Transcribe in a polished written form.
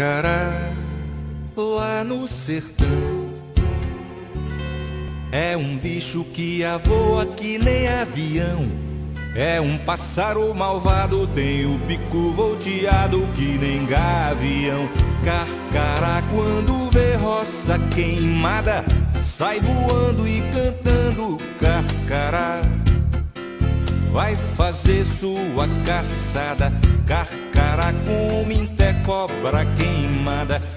Acará, lá no sertão, é um bicho que voa que nem avião, é um pássaro malvado, tem o bico volteado que nem gavião. Carcará, quando vê roça queimada, sai voando e cantando. Carcará vai fazer sua caçada. Carcará come até cobra queimada.